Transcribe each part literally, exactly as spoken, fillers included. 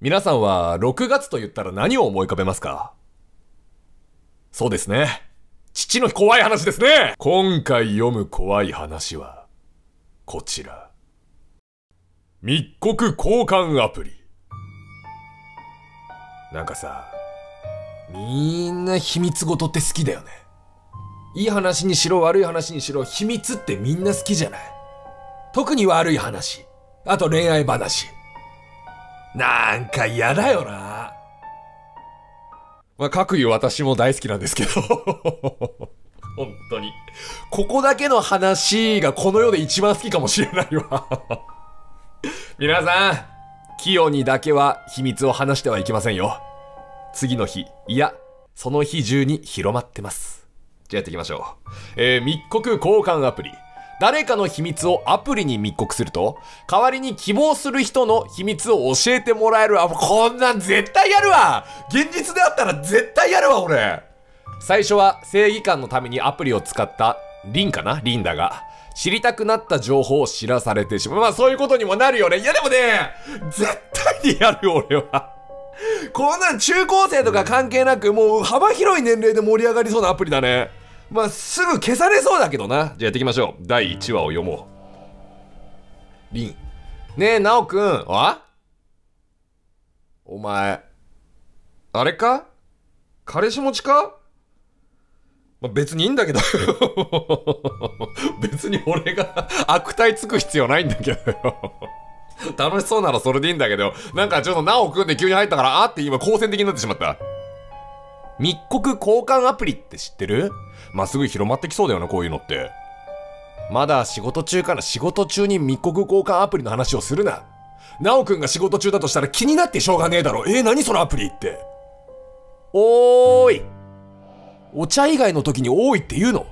皆さんはろくがつと言ったら何を思い浮かべますか？そうですね。父の日、怖い話ですね。今回読む怖い話は、こちら。密告交換アプリ。なんかさ、みんな秘密事って好きだよね。いい話にしろ悪い話にしろ、秘密ってみんな好きじゃない。特に悪い話。あと恋愛話。なんか嫌だよな。まあ、かくいう私も大好きなんですけど。本当に。ここだけの話がこの世で一番好きかもしれないわ。皆さん、キヨにだけは秘密を話してはいけませんよ。次の日、いや、その日中に広まってます。じゃあやっていきましょう。えー、密告交換アプリ。誰かの秘密をアプリに密告すると、代わりに希望する人の秘密を教えてもらえるアプリ。こんなん絶対やるわ！現実であったら絶対やるわ、俺！最初は正義感のためにアプリを使ったリンかな？リンだが、知りたくなった情報を知らされてしまう。まあそういうことにもなるよね。いやでもね、絶対にやるよ、俺は。こんなん中高生とか関係なく、もう幅広い年齢で盛り上がりそうなアプリだね。まあ、すぐ消されそうだけどな。じゃあやっていきましょう。だいいちわを読もう。リン。ねえ、ナオくん。あ？お前、あれか？彼氏持ちか？まあ、別にいいんだけど。別に俺が悪態つく必要ないんだけどよ。楽しそうならそれでいいんだけど、なんかちょっとナオくんで急に入ったから、あって今好戦的になってしまった。密告交換アプリって知ってる？まあ、すぐ広まってきそうだよな、こういうのって。まだ仕事中かな。仕事中に密告交換アプリの話をするな。ナオくんが仕事中だとしたら気になってしょうがねえだろ。えー、何そのアプリって。おーい。お茶以外の時におーいって言うの？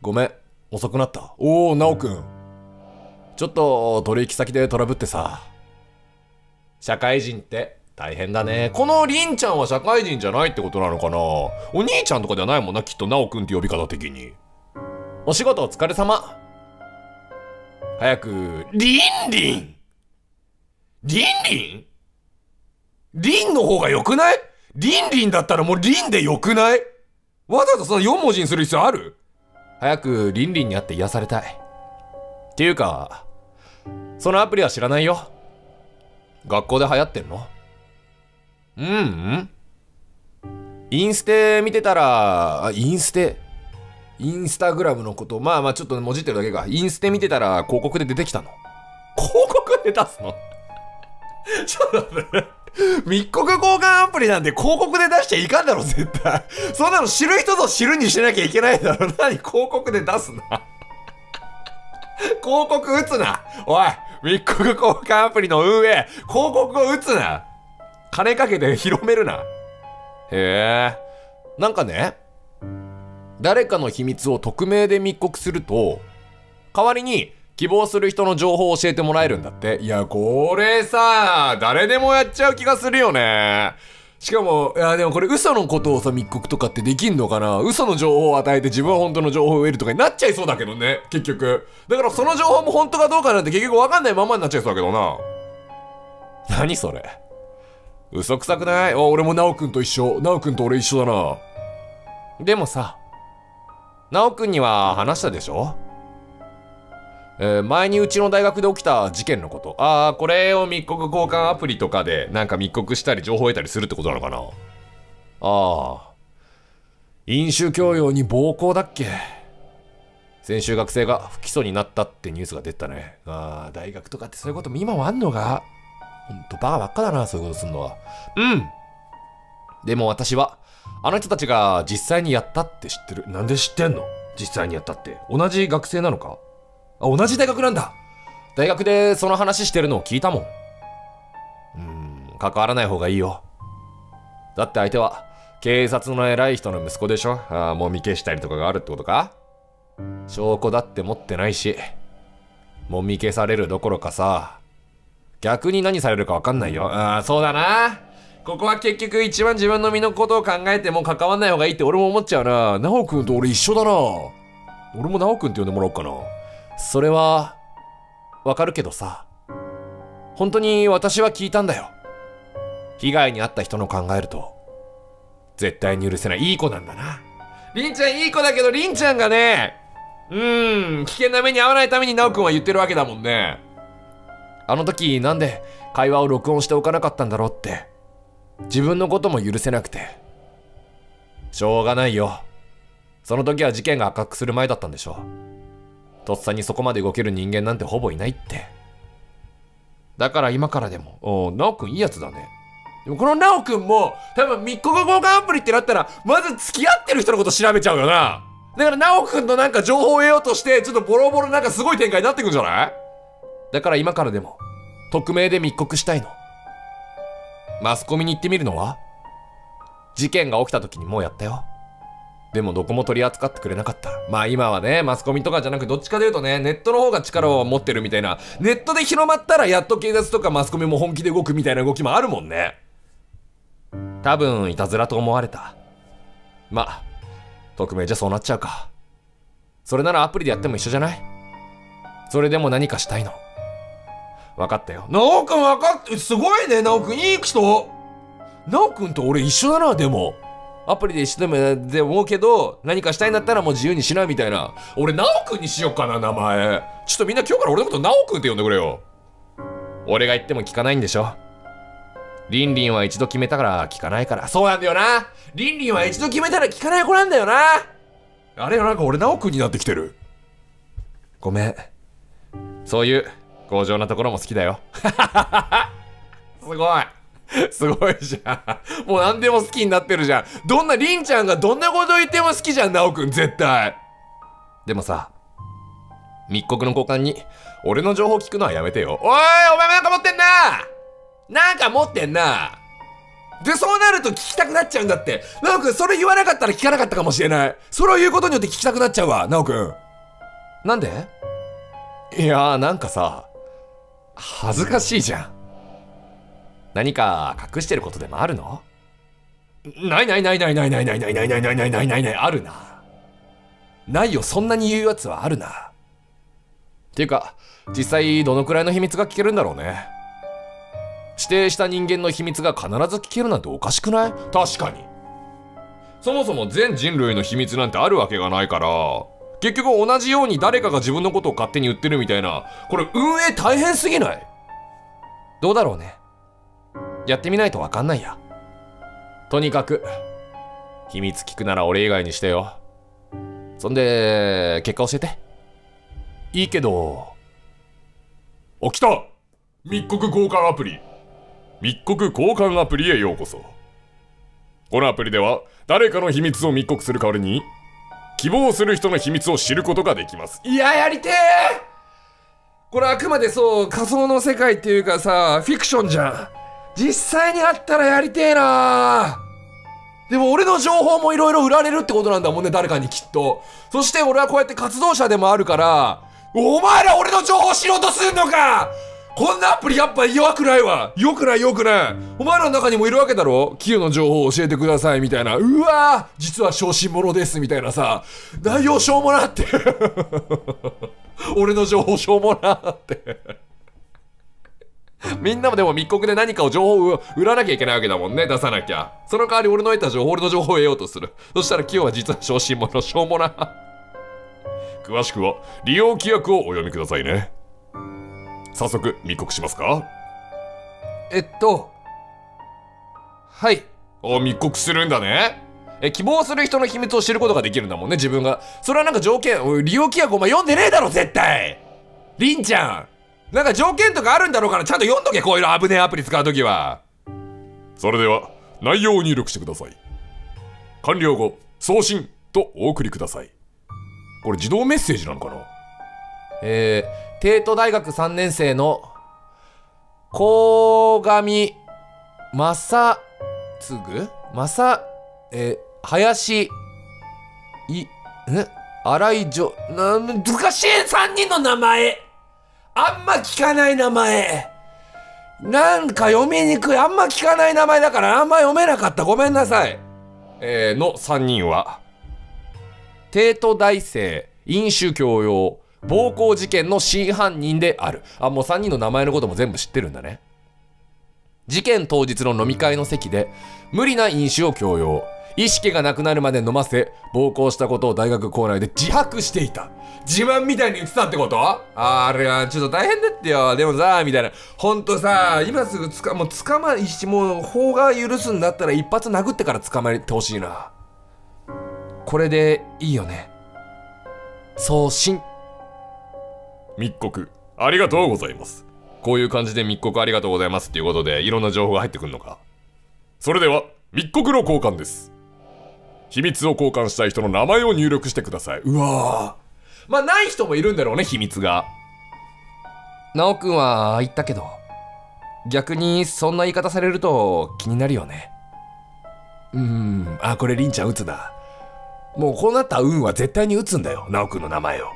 ごめん。遅くなった。おー、ナオくん。ちょっと取引先でトラブってさ。社会人って。大変だね。このりんちゃんは社会人じゃないってことなのかな？お兄ちゃんとかではないもんな、きっとなおくんって呼び方的に。お仕事お疲れ様。早く、りんりんりんりんりんの方が良くない？りんりんだったらもうりんで良くない？わざわざそのよんもじにする必要ある？早くりんりんに会って癒されたい。っていうか、そのアプリは知らないよ。学校で流行ってんの？うんうん。インステ見てたら、あ、インステ。インスタグラムのこと。まあまあちょっともじってるだけか。インステ見てたら広告で出てきたの。広告で出すのちょっと待って。密告交換アプリなんて広告で出しちゃいかんだろ、絶対。そんなの知る人ぞ知るにしなきゃいけないだろ。何広告で出すな。広告打つな。おい、密告交換アプリの運営、広告を打つな。金かけて広めるな。へえ。なんかね、誰かの秘密を匿名で密告すると、代わりに希望する人の情報を教えてもらえるんだって。いや、これさ、誰でもやっちゃう気がするよね。しかも、いや、でもこれ嘘のことをさ、密告とかってできんのかな？嘘の情報を与えて自分は本当の情報を得るとかになっちゃいそうだけどね、結局。だからその情報も本当かどうかなんて結局わかんないままになっちゃいそうだけどな。何それ。嘘くさくない？あ、俺もナオくんと一緒。ナオくんと俺一緒だな。でもさ、ナオくんには話したでしょ？えー、前にうちの大学で起きた事件のこと。ああ、これを密告交換アプリとかでなんか密告したり情報を得たりするってことなのかな？ああ。飲酒強要に暴行だっけ？先週学生が不起訴になったってニュースが出たね。ああ、大学とかってそういうことも今もあんのか？ほんとバカばっかだな、そういうことすんのは。うん。でも私は、あの人たちが実際にやったって知ってる。なんで知ってんの？実際にやったって。同じ学生なのか？あ、同じ大学なんだ。大学でその話してるのを聞いたもん。うーん、関わらない方がいいよ。だって相手は、警察の偉い人の息子でしょ？ああ、もみ消したりとかがあるってことか？証拠だって持ってないし、もみ消されるどころかさ、逆に何されるか分かんないよ。ああ、そうだな。ここは結局一番自分の身のことを考えても関わんない方がいいって俺も思っちゃうな。ナオくんと俺一緒だな。俺もナオくんって呼んでもらおうかな。それは、わかるけどさ。本当に私は聞いたんだよ。被害に遭った人の考えると、絶対に許せない。いい子なんだな。凛ちゃんいい子だけど、凛ちゃんがね、うーん、危険な目に遭わないために奈緒くんは言ってるわけだもんね。あの時なんで会話を録音しておかなかったんだろうって、自分のことも許せなくて。しょうがないよ。その時は事件が発覚する前だったんでしょう。とっさにそこまで動ける人間なんてほぼいないって。だから今からでも、おー、奈緒くんいいやつだね。でもこの奈緒くんも、多分みっこが交換アプリってなったら、まず付き合ってる人のこと調べちゃうよな。だから奈緒くんのなんか情報を得ようとして、ちょっとボロボロなんかすごい展開になってくんじゃない？だから今からでも、匿名で密告したいの。マスコミに行ってみるのは？事件が起きた時にもうやったよ。でもどこも取り扱ってくれなかった。まあ今はね、マスコミとかじゃなくどっちかというとね、ネットの方が力を持ってるみたいな、ネットで広まったらやっと警察とかマスコミも本気で動くみたいな動きもあるもんね。多分、いたずらと思われた。まあ、匿名じゃそうなっちゃうか。それならアプリでやっても一緒じゃない？それでも何かしたいの。分かったよ。なおくん分かって、すごいね、なおくん。いい人。なおくんと俺一緒だな、でも。アプリで一緒でも、でもけど、何かしたいんだったらもう自由にしないみたいな。俺、なおくんにしよっかな、名前。ちょっとみんな今日から俺のことなおくんって呼んでくれよ。俺が言っても聞かないんでしょ。りんりんは一度決めたから聞かないから。そうなんだよな。りんりんは一度決めたら聞かない子なんだよな。あれよ、なんか俺、なおくんになってきてる。ごめん。そういう、強情なところも好きだよ。すごい。すごいじゃん。もう何でも好きになってるじゃん。どんな、りんちゃんがどんなこと言っても好きじゃん、なおくん、絶対。でもさ、密告の交換に、俺の情報聞くのはやめてよ。おい、お前もなんか持ってんな！なんか持ってんな！で、そうなると聞きたくなっちゃうんだって。なおくん、それ言わなかったら聞かなかったかもしれない。それを言うことによって聞きたくなっちゃうわ、なおくん。なんで？いやー、なんかさ、恥ずかしいじゃん。何か隠してることでもあるの？ないないないないないないないないないないないないないない、あるな。ないよ、そんなに言うやつはあるな。っていうか、実際どのくらいの秘密が聞けるんだろうね。指定した人間の秘密が必ず聞けるなんておかしくない？確かに。そもそも全人類の秘密なんてあるわけがないから、結局同じように誰かが自分のことを勝手に言ってるみたいな、これ運営大変すぎない？どうだろうね。やってみないとわかんないや。とにかく、秘密聞くなら俺以外にしてよ。そんで、結果教えて。いいけど、起きた！密告交換アプリ。密告交換アプリへようこそ。このアプリでは、誰かの秘密を密告する代わりに、希望する人の秘密を知ることができます。いや、やりてー！これあくまでそう、仮想の世界っていうかさ、フィクションじゃん。実際にあったらやりてえなー。でも俺の情報もいろいろ売られるってことなんだもんね、誰かにきっと。そして俺はこうやって活動者でもあるから、お前ら俺の情報知ろうとすんのか！こんなアプリやっぱ弱くないわ。よくないよくない。お前らの中にもいるわけだろ？キヨの情報を教えてくださいみたいな。うわー、実は小心者ですみたいなさ。内容しょうもなって。俺の情報しょうもなって。みんなもでも密告で何かを情報を売らなきゃいけないわけだもんね、出さなきゃ。その代わり俺の得た情報、俺の情報を得ようとする。そしたらキヨは実は小心者、しょうもな。詳しくは利用規約をお読みくださいね。早速密告しますか？えっと、はい。お、密告するんだね。え、希望する人の秘密を知ることができるんだもんね、自分が。それはなんか条件、利用規約お前読んでねえだろ、絶対！りんちゃん！なんか条件とかあるんだろうからちゃんと読んどけ、こういうの危ねえアプリ使うときは。それでは内容を入力してください。完了後、送信とお送りください。これ自動メッセージなのかな？えー、帝都大学さんねん生の鴻上正嗣正、えー、林、い、ん荒井女、な、難しいさんにんの名前あんま聞かない名前。なんか読みにくい。あんま聞かない名前だからあんま読めなかった。ごめんなさい。えー、のさんにんは、帝都大生、飲酒強要、暴行事件の真犯人である。あ、もうさんにんの名前のことも全部知ってるんだね。事件当日の飲み会の席で、無理な飲酒を強要。意識がなくなるまで飲ませ、暴行したことを大学校内で自白していた。自慢みたいに言ってたってこと？あー、あれはちょっと大変だってよ。でもさ、みたいな。ほんとさ、今すぐつか、もう捕まりし、もう法が許すんだったら一発殴ってから捕まえてほしいな。これでいいよね。送信。密告、ありがとうございます。こういう感じで密告ありがとうございますっていうことで、いろんな情報が入ってくるのか。それでは、密告の交換です。秘密を交換したい人の名前を入力してください。うわぁ。まあ、ない人もいるんだろうね、秘密が。ナオくんは、ああ言ったけど、逆にそんな言い方されると気になるよね。うーん、あ、これりんちゃん打つだ。もうこうなった運は絶対に打つんだよ、ナオくんの名前を。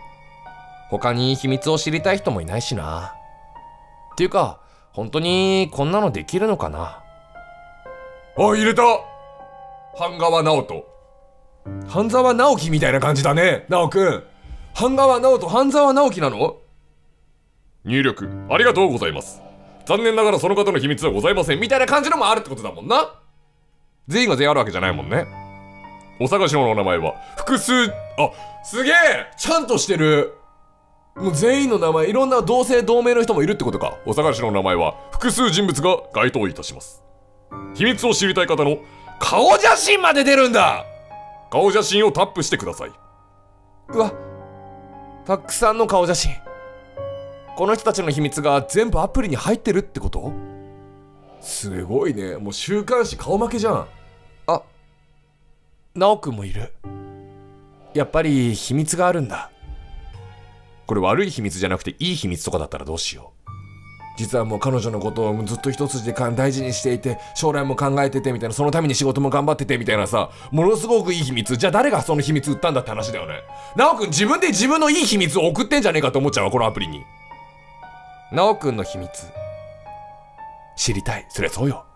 他に秘密を知りたい人もいないしな。っていうか、本当にこんなのできるのかな。あ、入れた。半川直人。半沢直樹みたいな感じだね、直くん。半川直人、半沢直樹なの？入力、ありがとうございます。残念ながらその方の秘密はございません。みたいな感じのもあるってことだもんな。全員が全員あるわけじゃないもんね。お探しのお名前は、複数、あ、すげえ！ちゃんとしてる。もう全員の名前、いろんな同姓同名の人もいるってことか。お探しのお名前は、複数人物が該当いたします。秘密を知りたい方の、顔写真まで出るんだ！顔写真をタップしてください。うわ、たくさんの顔写真。この人たちの秘密が全部アプリに入ってるってこと？すごいね。もう週刊誌顔負けじゃん。あ、ナオくんもいる。やっぱり秘密があるんだ。これ悪い秘密じゃなくていい秘密とかだったらどうしよう。実はもう彼女のことをずっと一筋で大事にしていて、将来も考えててみたいな、そのために仕事も頑張っててみたいなさ、ものすごくいい秘密。じゃあ誰がその秘密売ったんだって話だよね。ナオくん自分で自分のいい秘密を送ってんじゃねえかと思っちゃうわ、このアプリに。ナオくんの秘密。知りたい。そりゃそうよ。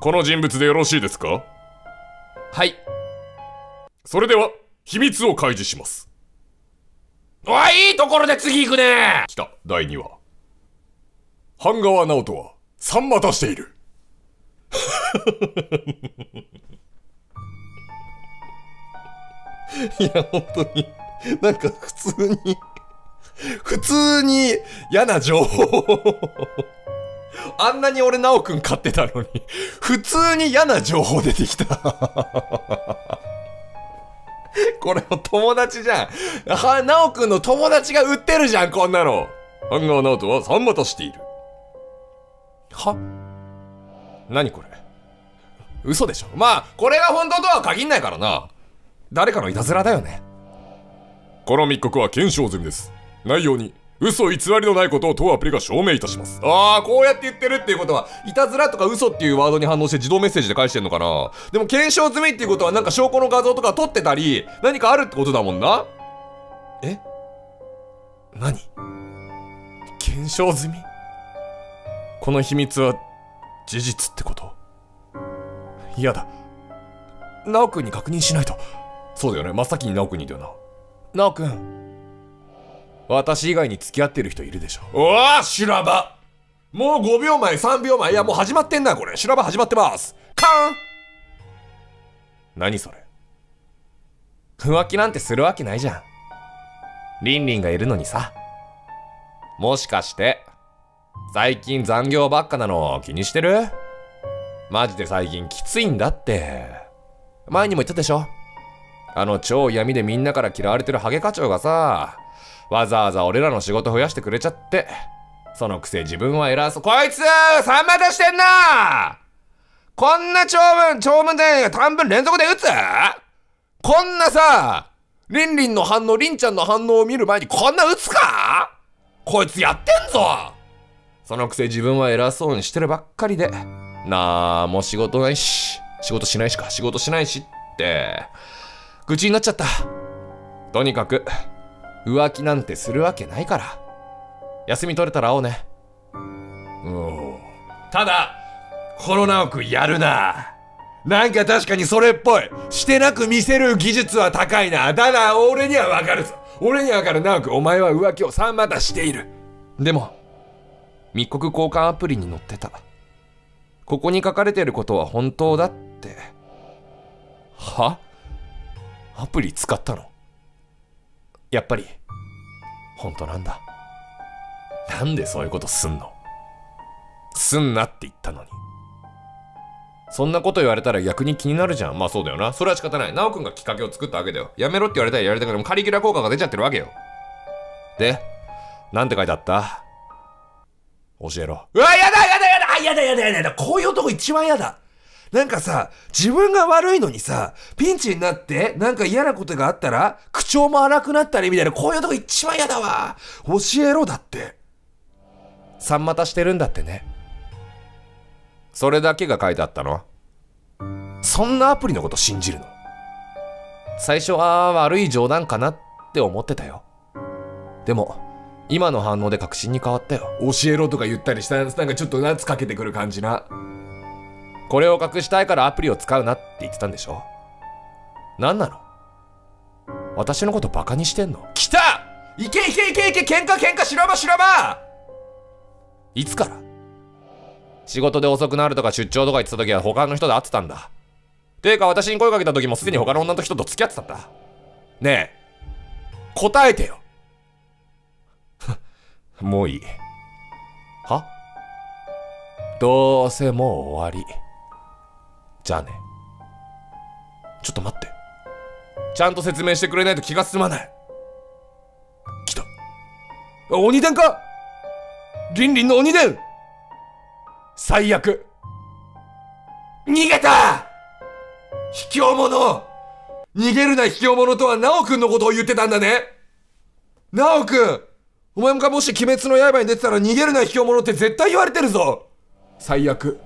この人物でよろしいですか？はい。それでは、秘密を開示します。あ、いいところで次行くね。来た、だいにわ。半川直人は三股している。いや、本当に、なんか普通に、普通に嫌な情報。あんなに俺直くん買ってたのに、普通に嫌な情報出てきた。これも友達じゃん。は、直くんの友達が売ってるじゃん、こんなの。半川直人は三股している。は？何これ？嘘でしょ。まあ、これが本当とは限んないからな。誰かのいたずらだよね。この密告は検証済みです。内容に嘘偽りのないことを当アプリが証明いたします。ああ、こうやって言ってるっていうことは、いたずらとか嘘っていうワードに反応して自動メッセージで返してんのかな。でも検証済みっていうことはなんか証拠の画像とか撮ってたり、何かあるってことだもんな。え？何？検証済み？この秘密は事実ってこと？嫌だ。ナオくんに確認しないと。そうだよね。真っ先にナオくんにだよな。ナオくん、私以外に付き合ってる人いるでしょ。うわあ、修羅場。もうごびょうまえ、さんびょうまえ。いや、もう始まってんな、これ。修羅場始まってます。カーン！何それ。浮気なんてするわけないじゃん。リンリンがいるのにさ。もしかして、最近残業ばっかなの気にしてる？マジで最近きついんだって。前にも言ったでしょ？あの超闇でみんなから嫌われてるハゲ課長がさ、わざわざ俺らの仕事増やしてくれちゃって。そのくせ自分は偉そう。こいつ三股してんな！こんな長文、長文で短文連続で打つ？こんなさ、リンリンの反応、リンちゃんの反応を見る前にこんな打つか？こいつやってんぞ！そのくせ自分は偉そうにしてるばっかりで、なあ、もう仕事ないし、仕事しないしか、仕事しないしって、愚痴になっちゃった。とにかく、浮気なんてするわけないから。休み取れたら会おうね。うん。ただ、この直くんやるな。なんか確かにそれっぽい。してなく見せる技術は高いな。だが、俺にはわかるぞ。俺にはからなくお前は浮気をさまたしている。でも密告交換アプリに載ってた。ここに書かれてることは本当だって。は？アプリ使ったの？やっぱり本当なんだ。なんでそういうことすんの？すんなって言ったのに。そんなこと言われたら逆に気になるじゃん。まあそうだよな。それは仕方ない。ナオ君がきっかけを作ったわけだよ。やめろって言われたらやりたくてもカリキュラ効果が出ちゃってるわけよ。で、なんて書いてあった？教えろ。うわ、やだやだやだやだやだやだ。こういうとこ一番やだ。なんかさ、自分が悪いのにさ、ピンチになって、なんか嫌なことがあったら、口調も荒くなったりみたいな、こういうとこ一番やだわ。教えろだって。三股してるんだってね。それだけが書いてあったの？そんなアプリのこと信じるの？最初は悪い冗談かなって思ってたよ。でも、今の反応で確信に変わったよ。教えろとか言ったりしたら、なんかちょっと夏かけてくる感じな。これを隠したいからアプリを使うなって言ってたんでしょ？なんなの？私のことバカにしてんの？来た！いけいけいけいけ！喧嘩喧嘩しらばしらば！いつから？仕事で遅くなるとか出張とか言ってた時は他の人で会ってたんだ。ていうか私に声かけた時もすでに他の女の人と付き合ってたんだ。ねえ、答えてよ。もういい。は？どうせもう終わり。じゃあね。ちょっと待って。ちゃんと説明してくれないと気が済まない。来た。鬼伝か？リンリンの鬼伝！最悪。逃げた！卑怯者！逃げるな卑怯者とはナオ君のことを言ってたんだね。ナオ君！お前がもし鬼滅の刃に出てたら逃げるな卑怯者って絶対言われてるぞ。最悪。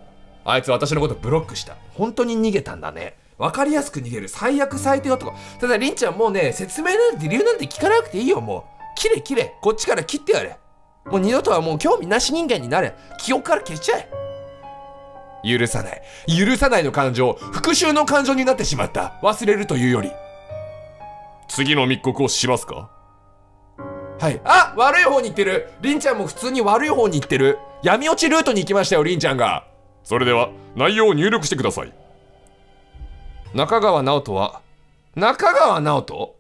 あいつ私のことブロックした。本当に逃げたんだね。わかりやすく逃げる。最悪最低だとか。ただりんちゃんもうね、説明なんて理由なんて聞かなくていいよ、もう。切れ切れ。こっちから切ってやれ。もう二度とはもう興味なし人間になれ。記憶から消しちゃえ。許さない。許さないの感情。復讐の感情になってしまった。忘れるというより。次の密告をしますか？はい。あ、悪い方に行ってる。りんちゃんも普通に悪い方に行ってる。闇落ちルートに行きましたよ、りんちゃんが。それでは、内容を入力してください。中川直人は、中川直人？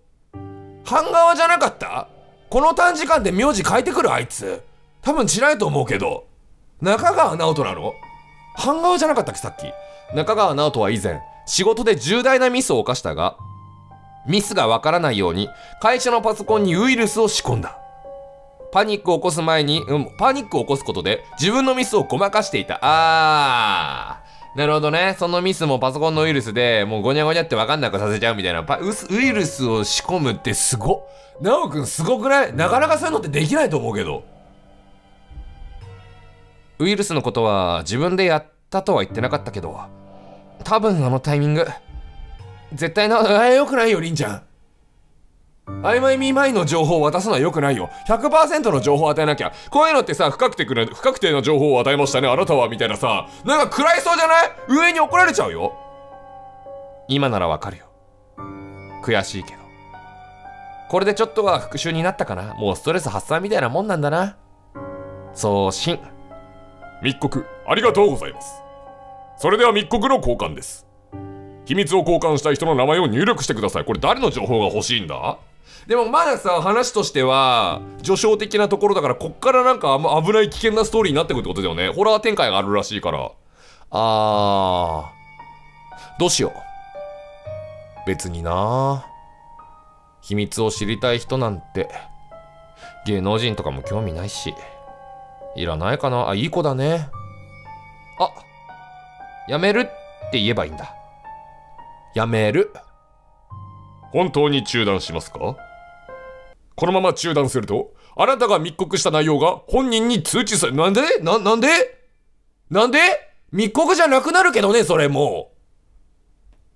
半川じゃなかった？この短時間で名字変えてくるあいつ。多分知らないと思うけど。中川直人なの？半川じゃなかったっけ、さっき。中川直人は以前、仕事で重大なミスを犯したが、ミスがわからないように会社のパソコンにウイルスを仕込んだ。パニックを起こす前に、うん、パニックを起こすことで自分のミスをごまかしていた。あー、なるほどね。そのミスもパソコンのウイルスでもうごにゃごにゃってわかんなくさせちゃうみたいな。パウスウイルスを仕込むってすごっ。なおくんすごくない？なかなかそういうのってできないと思うけど。ウイルスのことは自分でやったとは言ってなかったけど、多分あのタイミング絶対な、あれ良くないよ、りんちゃん。曖昧未満の情報を渡すのは良くないよ。ひゃくパーセント の情報を与えなきゃ。こういうのってさ、不確定くる、不確定な情報を与えましたね、あなたは、みたいなさ。なんか食らいそうじゃない？上に怒られちゃうよ。今ならわかるよ。悔しいけど。これでちょっとは復讐になったかな。もうストレス発散みたいなもんなんだな。送信。密告、ありがとうございます。それでは密告の交換です。秘密を交換したい人の名前を入力してください。これ誰の情報が欲しいんだ？でもまださ、話としては序章的なところだから、こっからなんかあんま危ない危険なストーリーになってくるってことだよね。ホラー展開があるらしいから。あー、どうしよう。別にな、秘密を知りたい人なんて芸能人とかも興味ないし、いらないかな。あ、いい子だね。あ、やめるって言えばいいんだ。やめる。本当に中断しますか？このまま中断すると、あなたが密告した内容が本人に通知され、なんで？な、なんで？なんで？密告じゃなくなるけどね、それもう。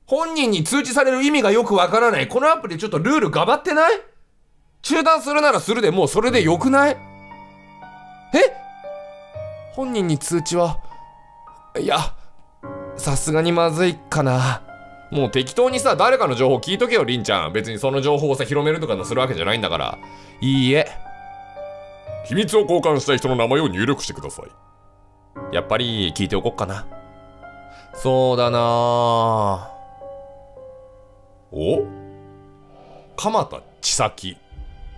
本人に通知される意味がよくわからない。このアプリちょっとルールがばってない？中断するならするでもうそれでよくない？え？本人に通知は、いや、さすがにまずいかな。もう適当にさ、誰かの情報聞いとけよ、りんちゃん。別にその情報をさ、広めるとかのするわけじゃないんだから。いいえ。秘密を交換したい人の名前を入力してください。やっぱり、聞いておこっかな。そうだなぁ。お？鎌田千咲。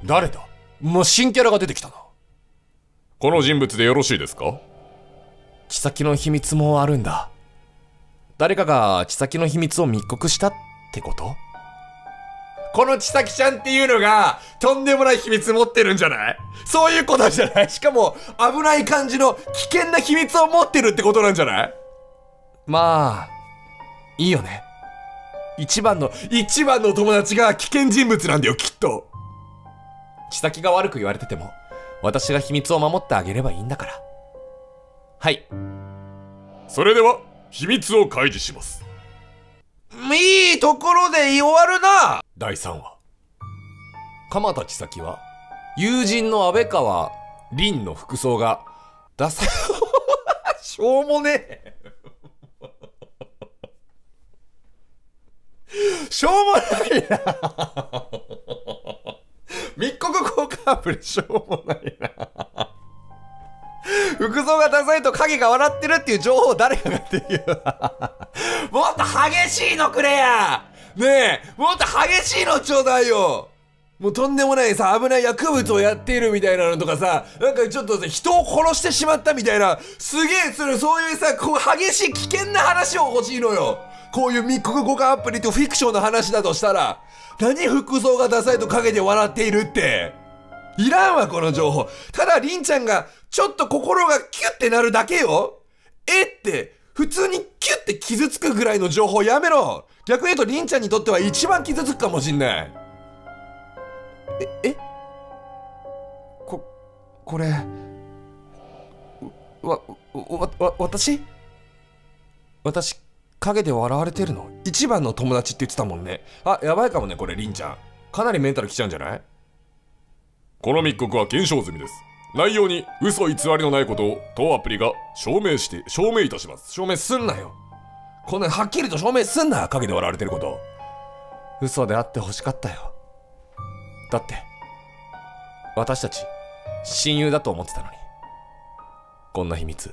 誰だ？もう新キャラが出てきたな。この人物でよろしいですか？千咲の秘密もあるんだ。誰かが千咲の秘密を密告したってこと？この千咲ちゃんっていうのがとんでもない秘密持ってるんじゃない？そういうことじゃない？しかも危ない感じの危険な秘密を持ってるってことなんじゃない？まあ、いいよね。一番の、一番の友達が危険人物なんだよ、きっと。千咲が悪く言われてても、私が秘密を守ってあげればいいんだから。はい。それでは、秘密を開示します。いいところで終わるな。だいさんわ。鎌田千咲は友人の安倍川凛の服装がダサいしょうもねえしょうもないな密告効果アプリしょうもないな服装がダサいと影が笑ってるっていう情報を誰かがっていう。もっと激しいのくれや！ねえ、もっと激しいのちょうだいよ！もうとんでもないさ、危ない薬物をやっているみたいなのとかさ、なんかちょっと人を殺してしまったみたいな、すげえする、そういうさ、こう激しい危険な話を欲しいのよ。こういう密告互換アプリとフィクションの話だとしたら、何服装がダサいと影で笑っているって。いらんわ、この情報。ただ、りんちゃんが、ちょっと心がキュッてなるだけよ。えって、普通にキュッて傷つくぐらいの情報やめろ。逆に言うと、りんちゃんにとっては一番傷つくかもしんない。え、え？こ、これ、わ、わ、わ、私？私、陰で笑われてるの？一番の友達って言ってたもんね。あ、やばいかもね、これ、りんちゃん。かなりメンタルきちゃうんじゃない？この密告は検証済みです。内容に嘘偽りのないことを当アプリが証明して、証明いたします。証明すんなよ。こんなはっきりと証明すんな。陰で笑われてること。嘘であってほしかったよ。だって、私たち、親友だと思ってたのに。こんな秘密、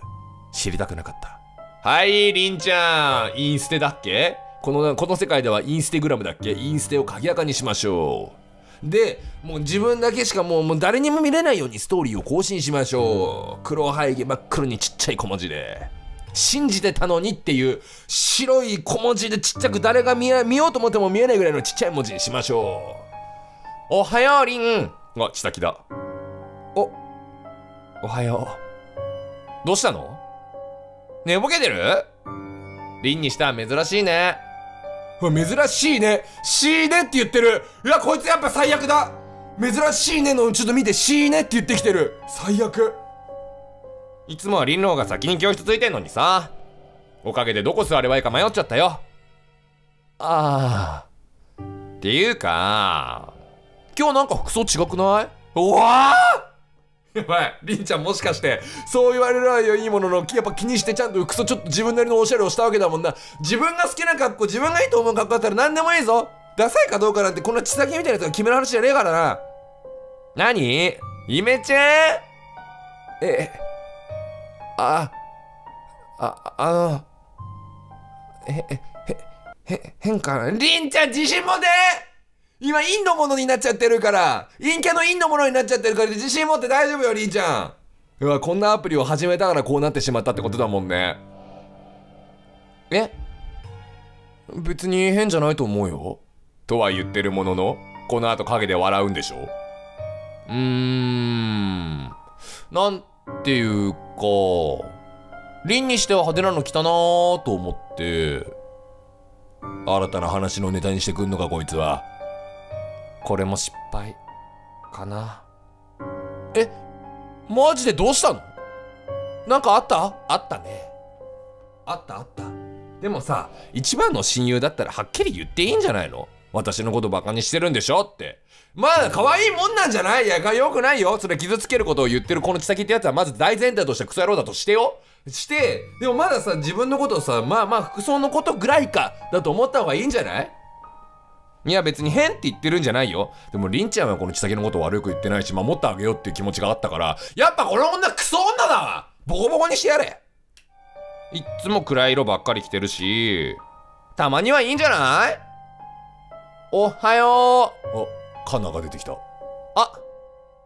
知りたくなかった。はい、りんちゃん。インステだっけ？この、この世界ではインステグラムだっけ？インステを鍵垢にしましょう。で、もう自分だけしかもう、もう誰にも見れないようにストーリーを更新しましょう。黒背景真っ黒にちっちゃい小文字で。信じてたのにっていう白い小文字でちっちゃく誰が見え、見ようと思っても見えないぐらいのちっちゃい文字にしましょう。おはよう、りん。あ、千咲だ。お、おはよう。どうしたの？寝ぼけてる？りんにしたら珍しいね。珍しいね。しーねって言ってる。いや、こいつやっぱ最悪だ。珍しいねの、ちょっと見て、しーねって言ってきてる。最悪。いつもはりんの方が先に教室ついてんのにさ。おかげでどこ座ればいいか迷っちゃったよ。あー。っていうか、今日なんか服装違くない？うわー！やばい。りんちゃんもしかして、そう言われるわよ、いいものの、やっぱ気にしてちゃんと服装ちょっと自分なりのおしゃれをしたわけだもんな。自分が好きな格好、自分がいいと思う格好だったら何でもいいぞ。ダサいかどうかなんてこんな千咲みたいなやつが決める話じゃねえからな。なに？イメチェン？え、あ、あ、あの、へ、へ、へ、変かな。りんちゃん自信持て！今、陰のものになっちゃってるから、陰キャの陰のものになっちゃってるから自信持って大丈夫よ、りんちゃん。うわ、こんなアプリを始めたからこうなってしまったってことだもんね。え？別に変じゃないと思うよ。とは言ってるものの、この後陰で笑うんでしょ？うーん。なんていうか、りんにしては派手なの来たなぁと思って、新たな話のネタにしてくんのかこいつは。これも失敗、かな。え、マジでどうしたの？なんかあった？あったね。あったあった。でもさ、一番の親友だったらはっきり言っていいんじゃないの？私のことバカにしてるんでしょって。まあ、可愛いもんなんじゃない？いや、よくないよ。それ傷つけることを言ってるこのキサキってやつは、まず大前提としてクソ野郎だとしてよ。して、でもまださ、自分のことをさ、まあまあ服装のことぐらいか、だと思った方がいいんじゃない？いや別に変って言ってるんじゃないよ。でもりんちゃんはこのキサキのことを悪く言ってないし、守ってあげようっていう気持ちがあったから、やっぱこの女クソ女だわ！ボコボコにしてやれ！いっつも暗い色ばっかり着てるし、たまにはいいんじゃない？おはよう。あ、カナが出てきた。あ、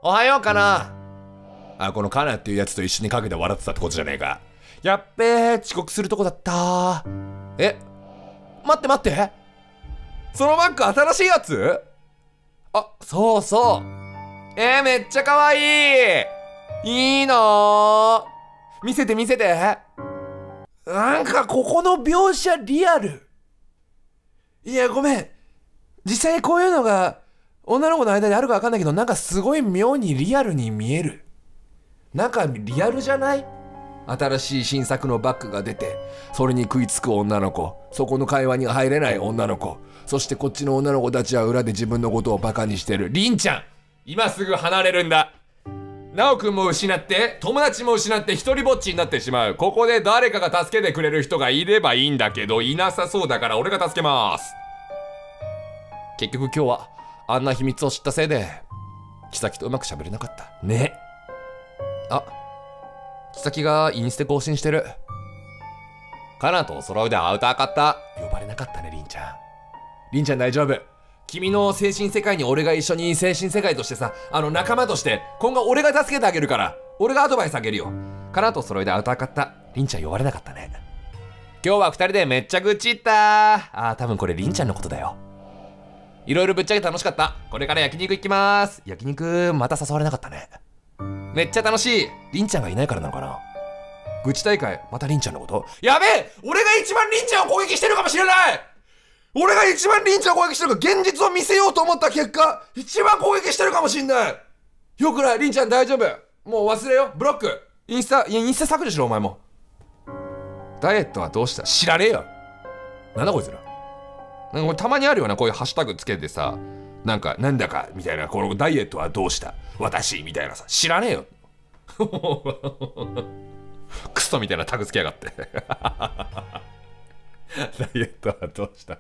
おはようカナ。あ、このカナっていうやつと一緒にかけて笑ってたってことじゃねえか。やっべー、遅刻するとこだったー。え、待って待って。そのバッグ新しいやつ？あ、そうそう。えー、めっちゃかわいい。いいなー。見せて見せて。なんかここの描写リアル。いやごめん、実際にこういうのが女の子の間であるかわかんないけど、なんかすごい妙にリアルに見える。なんかリアルじゃない？新しい新作のバッグが出て、それに食いつく女の子、そこの会話に入れない女の子、そしてこっちの女の子たちは裏で自分のことをバカにしてる。りんちゃん、今すぐ離れるんだ。なおくんも失って、友達も失って、一人ぼっちになってしまう。ここで誰かが助けてくれる人がいればいいんだけど、いなさそうだから俺が助けます。結局今日は、あんな秘密を知ったせいで、キサキとうまく喋れなかった。ね。あ、キサキがインスタ更新してる。カナとお揃いでアウター買った。呼ばれなかったね、りんちゃん。りんちゃん大丈夫。君の精神世界に俺が一緒に精神世界としてさ、あの仲間として、今後俺が助けてあげるから、俺がアドバイスあげるよ。カナと揃いでアウター買った。りんちゃん呼ばれなかったね。今日は二人でめっちゃ愚痴ったー。あー、多分これりんちゃんのことだよ。いろいろぶっちゃけ楽しかった。これから焼肉行きまーす。焼肉、また誘われなかったね。めっちゃ楽しい。りんちゃんがいないからなのかな。愚痴大会、またりんちゃんのこと？やべえ！俺が一番りんちゃんを攻撃してるかもしれない！俺が一番りんちゃんを攻撃してるから現実を見せようと思った結果、一番攻撃してるかもしんない。よくない、りんちゃん大丈夫。もう忘れよう、ブロック。インスタ、いや、インスタ削除しろ、お前も。ダイエットはどうした？知らねえよ。なんだこいつら。なんかたまにあるよな、こういうハッシュタグつけてさ、なんか、なんだか、みたいな、このダイエットはどうした私、みたいなさ、知らねえよ。クソみたいなタグつけやがって。ダイエットはどうした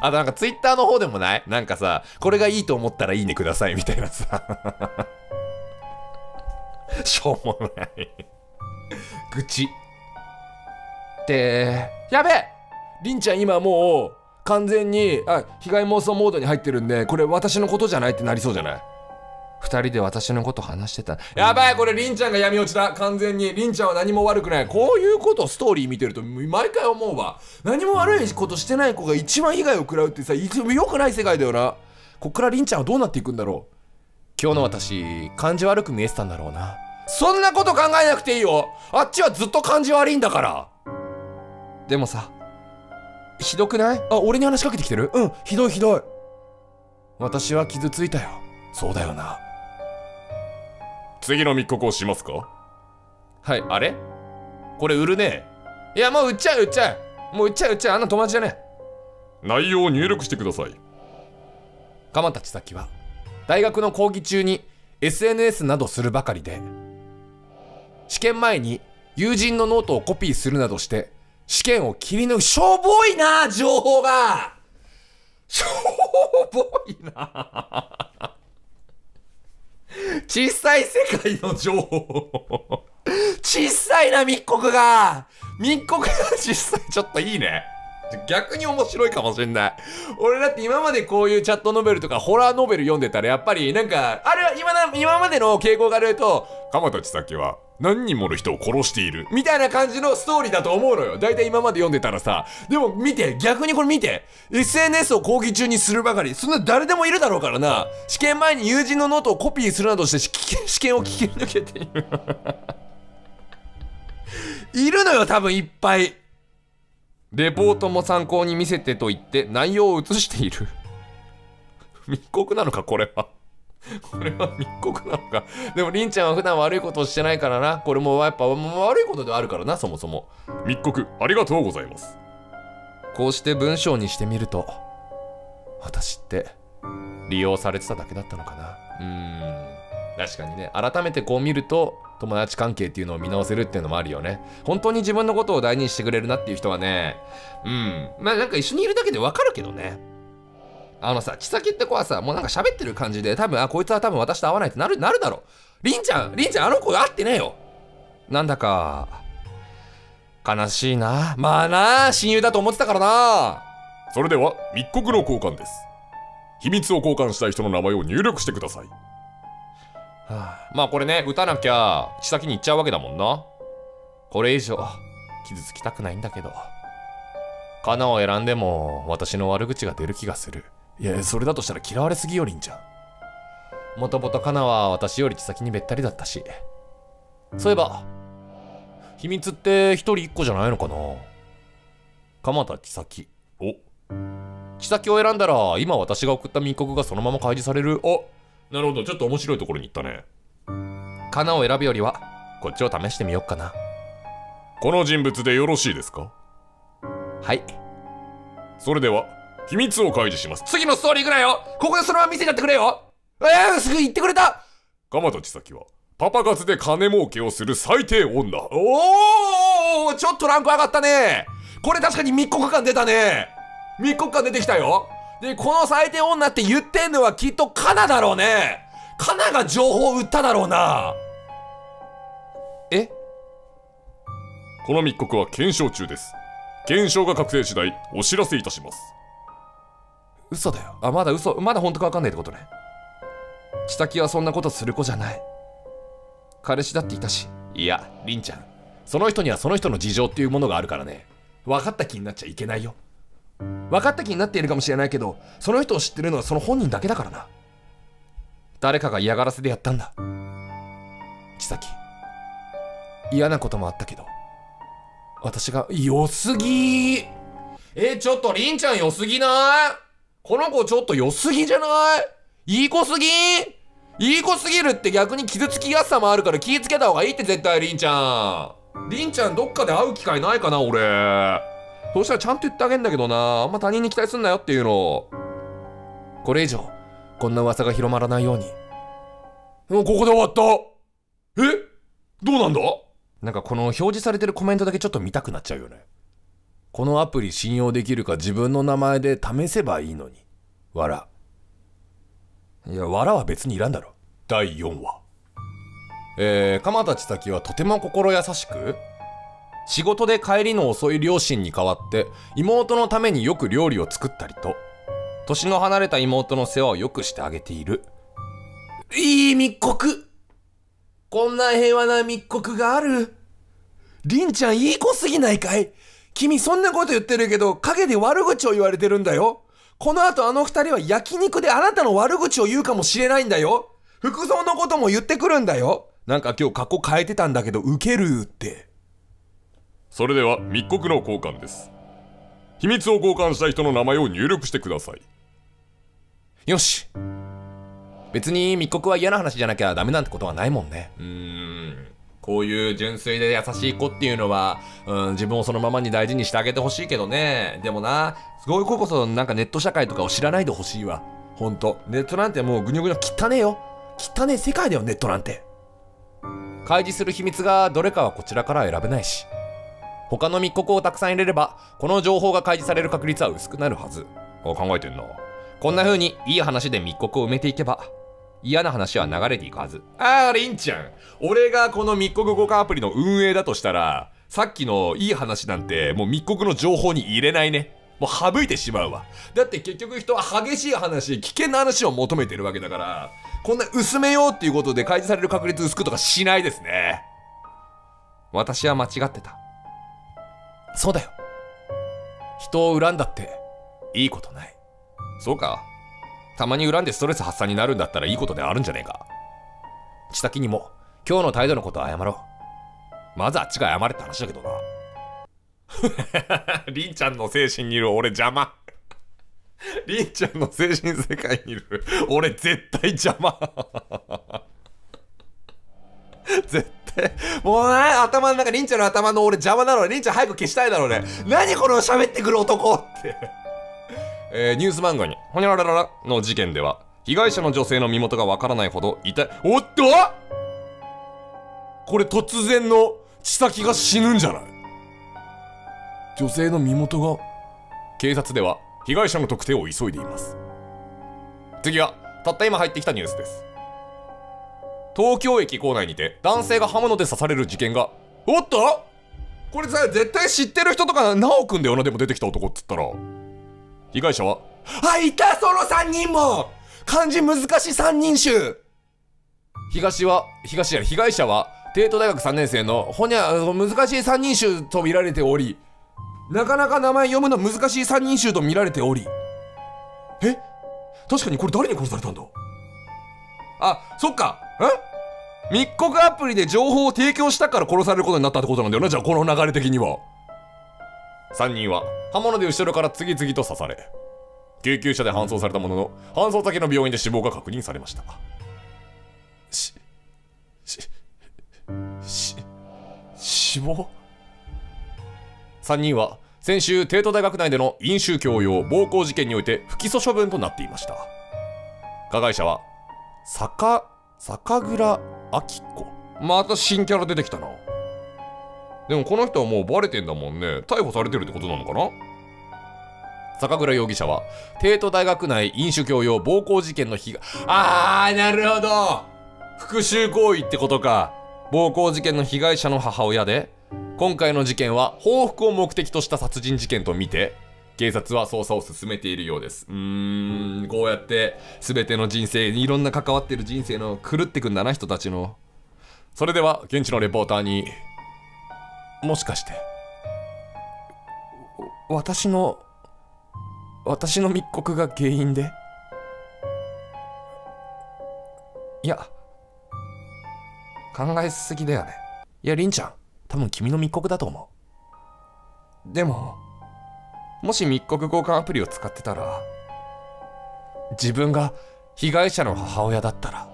あとなんかツイッターの方でもない？なんかさ、これがいいと思ったらいいねくださいみたいなさしょうもない愚痴ってやべえ。りんちゃん今もう完全にあ被害妄想モードに入ってるんで、これ私のことじゃないってなりそうじゃない？二人で私のこと話してた。やばい、これりんちゃんが闇落ちだ。完全に。りんちゃんは何も悪くない。こういうことをストーリー見てると毎回思うわ。何も悪いことしてない子が一番被害を食らうってさ、良くない世界だよな。こっからりんちゃんはどうなっていくんだろう。今日の私、感じ悪く見えてたんだろうな。そんなこと考えなくていいよ。あっちはずっと感じ悪いんだから。でもさ、ひどくない？あ、俺に話しかけてきてる？うん、ひどいひどい。私は傷ついたよ。そうだよな。次の密告をしますか？はい、あれ？これ売るねえ。いや、もう売っちゃう売っちゃう。もう売っちゃう売っちゃう。あんな友達じゃねえ。内容を入力してください。鎌田千咲は、大学の講義中に エスエヌエス などするばかりで、試験前に友人のノートをコピーするなどして、試験を切り抜く。しょぼいな、情報が。しょぼいな。小さい世界の情報小さいな、密告が密告が小さい。ちょっといいね。逆に面白いかもしんない。俺だって今までこういうチャットノベルとかホラーノベル読んでたらやっぱりなんか、あれは 今, な今までの傾向があると、鎌田千咲は何人もの人を殺しているみたいな感じのストーリーだと思うのよ。だいたい今まで読んでたらさ、でも見て、逆にこれ見て。エスエヌエス を講義中にするばかり。そんな誰でもいるだろうからな。試験前に友人のノートをコピーするなどして試験を聞き抜けている。いるのよ、多分いっぱい。レポートも参考に見せてと言って内容を写している。密告なのか、これは。これは密告なのか。でもりんちゃんは普段悪いことをしてないからな。これもやっぱ悪いことであるからな、そもそも。密告ありがとうございます。こうして文章にしてみると、私って利用されてただけだったのかな。うーん、確かにね、改めてこう見ると友達関係っていうのを見直せるっていうのもあるよね。本当に自分のことを大事にしてくれるなっていう人はね、うんまあなんか一緒にいるだけでわかるけどね。あのさ、ちさきって子はさ、もうなんか喋ってる感じで、多分、あ、こいつは多分私と会わないってなる、なるだろう。りんちゃん、りんちゃん、あの子会ってねえよ。なんだか、悲しいな。まあなあ、親友だと思ってたからな。それでは、密告の交換です。秘密を交換したい人の名前を入力してください。はあ、まあこれね、打たなきゃ、ちさきに行っちゃうわけだもんな。これ以上、傷つきたくないんだけど。カナを選んでも、私の悪口が出る気がする。いや、それだとしたら嫌われすぎよ、りんちゃん。もともとカナは私よりちさきにべったりだったし。そういえば、秘密って一人一個じゃないのかな。鎌田ちさき。お。ちさきを選んだら、今私が送った密告がそのまま開示される。あ、なるほど、ちょっと面白いところに行ったね。カナを選ぶよりは、こっちを試してみよっかな。この人物でよろしいですか？はい。それでは、秘密を開示します。次のストーリー行くなよ。ここでそのまま見せになってくれよ。えー、すぐ言ってくれた。鎌田千咲はパパ活で金儲けをする最低女。おお、ちょっとランク上がったね。これ確かに密告感出たね。密告感出てきたよ。で、この最低女って言ってんのはきっとカナだろうね。カナが情報を売っただろうな。え？この密告は検証中です。検証が確定次第お知らせいたします。嘘だよ。あ、まだ嘘、まだ本当かわかんないってことね。ちさきはそんなことする子じゃない。彼氏だっていたし。いや、りんちゃん。その人にはその人の事情っていうものがあるからね。分かった気になっちゃいけないよ。分かった気になっているかもしれないけど、その人を知ってるのはその本人だけだからな。誰かが嫌がらせでやったんだ。ちさき。嫌なこともあったけど。私が、良すぎー。え、ちょっとりんちゃん良すぎなー。この子ちょっと良すぎじゃない？いい子すぎー？いい子すぎるって逆に傷つきやすさもあるから気ぃつけた方がいいって絶対、りんちゃん。りんちゃんどっかで会う機会ないかな、俺。そうしたらちゃんと言ってあげんだけどな。あんま他人に期待すんなよっていうの。これ以上、こんな噂が広まらないように。もうここで終わった。え？どうなんだ？なんかこの表示されてるコメントだけちょっと見たくなっちゃうよね。このアプリ信用できるか自分の名前で試せばいいのに。わら。いや、わらは別にいらんだろ。だいよんわ。えー、鎌田千咲はとても心優しく、仕事で帰りの遅い両親に代わって、妹のためによく料理を作ったりと、年の離れた妹の世話をよくしてあげている。いい密告。こんな平和な密告がある。りんちゃんいい子すぎないかい？君そんなこと言ってるけど、陰で悪口を言われてるんだよ。この後あの二人は焼肉であなたの悪口を言うかもしれないんだよ。服装のことも言ってくるんだよ。なんか今日格好変えてたんだけど、ウケるって。それでは密告の交換です。秘密を交換した人の名前を入力してください。よし。別に密告は嫌な話じゃなきゃダメなんてことはないもんね。うーん。こういう純粋で優しい子っていうのは、うん、自分をそのままに大事にしてあげてほしいけどね。でもな、そういう子こそなんかネット社会とかを知らないでほしいわ。ほんと。ネットなんてもうぐにょぐにょ汚ねえよ。汚ねえ世界だよ、ネットなんて。開示する秘密がどれかはこちらから選べないし。他の密告をたくさん入れれば、この情報が開示される確率は薄くなるはず。あ、考えてんな。こんな風にいい話で密告を埋めていけば、嫌な話は流れていくはず。あー、りんちゃん。俺がこの密告交換アプリの運営だとしたら、さっきのいい話なんてもう密告の情報に入れないね。もう省いてしまうわ。だって結局人は激しい話、危険な話を求めてるわけだから、こんな薄めようっていうことで開示される確率薄くとかしないですね。私は間違ってた。そうだよ。人を恨んだっていいことない。そうか。たまに恨んでストレス発散になるんだったらいいことであるんじゃねえか。ちさきにも今日の態度のことは謝ろう。まずあっちが謝れって話だけどな。りんちゃんの精神にいる俺邪魔。りんちゃんの精神世界にいる。俺絶対邪魔。絶対もうね、頭の中、りんちゃんの頭の俺邪魔なの。りんちゃん早く消したいだろうね。何この喋ってくる男って、えー、ニュース漫画にほにゃらららの事件では、被害者の女性の身元がわからないほど痛い。おっと、これ突然の千咲が死ぬんじゃない？女性の身元が。警察では被害者の特定を急いでいます。次はたった今入ってきたニュースです。東京駅構内にて男性が刃物で刺される事件が。おっと、これさ、絶対知ってる人とか直くんだよな。でも出てきた男っつったら、被害者は、あ、いた、そのさんにんも漢字難しいさんにん衆。東は東や被害者は帝都大学さんねん生のほにゃ難しいさんにん衆と見られており、なかなか名前読むの難しい三人衆と見られており。え、確かにこれ誰に殺されたんだ。あ、そっか、え、密告アプリで情報を提供したから殺されることになったってことなんだよな。じゃあこの流れ的には、さんにんは刃物で後ろから次々と刺され、救急車で搬送されたものの、搬送先の病院で死亡が確認されました。ししし死亡。さんにんは先週帝都大学内での飲酒強要暴行事件において不起訴処分となっていました。加害者は坂坂倉秋子。また新キャラ出てきたな。でもこの人はもうバレてんだもんね。逮捕されてるってことなのかな。坂倉容疑者は帝都大学内飲酒強要暴行事件の被害。あー、なるほど、復讐行為ってことか。暴行事件の被害者の母親で、今回の事件は報復を目的とした殺人事件とみて警察は捜査を進めているようです。うーん、こうやって全ての人生にいろんな関わってる人生の狂ってくんだな、人たちの。それでは現地のレポーターに、もしかして私の私の密告が原因で、いや考えすぎだよね。いや、りんちゃん、多分君の密告だと思う。でも、もし密告交換アプリを使ってたら、自分が被害者の母親だったら、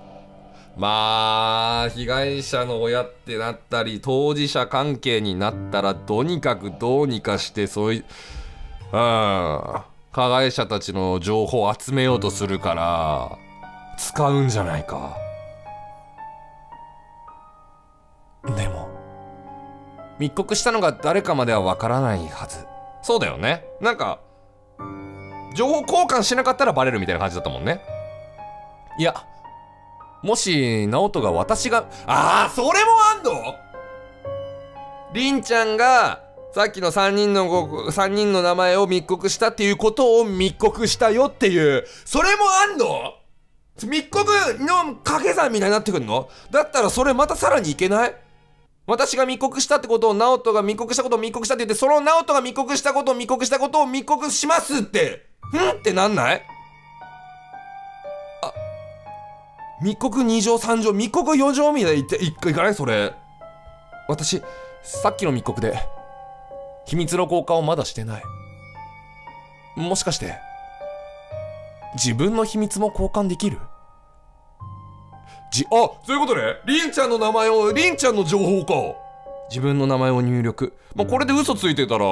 まあ被害者の親ってなったり当事者関係になったら、とにかくどうにかしてそういう、うん、加害者たちの情報を集めようとするから使うんじゃないか。でも密告したのが誰かまではわからないはず。そうだよね。なんか情報交換しなかったらバレるみたいな感じだったもんね。いや、もし直人が、私が、ああ、それもあんの。りんちゃんがさっきのさんにんのさんにんの名前を密告したっていうことを密告したよっていう、それもあんの。密告の掛け算みたいになってくんの。だったらそれまたさらにいけない。私が密告したってことを、直人が密告したことを密告したって言って、その直人が密告したことを密告したことを密告しますって、んってなんない？あ、密告に条さん条、密告よん条みたいな、いかないそれ。私、さっきの密告で、秘密の交換をまだしてない。もしかして、自分の秘密も交換できる？じ、あ、そういうことね。りんちゃんの名前を、りんちゃんの情報か。自分の名前を入力。まあ、これで嘘ついてたら、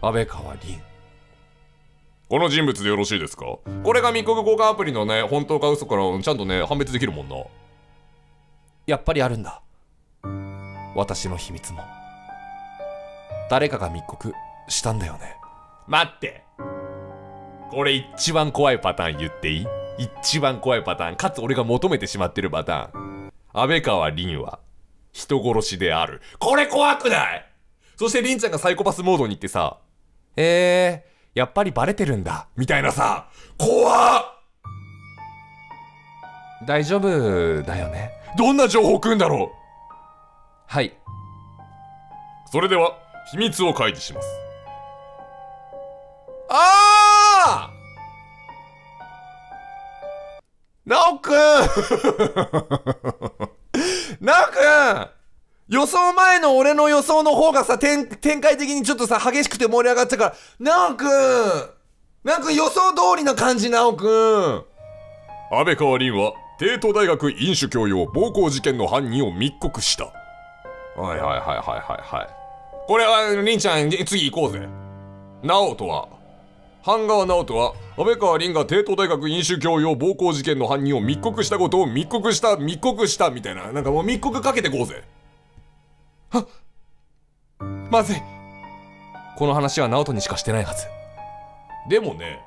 安倍川りん。この人物でよろしいですか？これが密告交換アプリのね、本当か嘘からちゃんとね、判別できるもんな。やっぱりあるんだ、私の秘密も。誰かが密告したんだよね。待って。これ一番怖いパターン言っていい？一番怖いパターン、かつ俺が求めてしまってるパターン。安倍川凛は人殺しである。これ怖くない？そして凛ちゃんがサイコパスモードに行ってさ、えー、やっぱりバレてるんだみたいなさ、怖っ。大丈夫だよね。どんな情報来るんだろう。はい、それでは秘密を開示します。ああ、なおくんなおくん、予想前の俺の予想の方がさ、展、展開的にちょっとさ、激しくて盛り上がっちゃうから、なおくんなんか予想通りな感じ、ナオくん。安倍川凛は帝都大学飲酒強要暴行事件の犯人を密告した。はいはいはいはいはいはい。これは凛ちゃん次行こうぜ。直人は半川直人は安倍川凛が帝都大学飲酒強要暴行事件の犯人を密告したことを密告した密告したみたいな、なんかもう密告かけてこうぜ。はっ、まずい。この話は直人にしかしてないはず。でもね、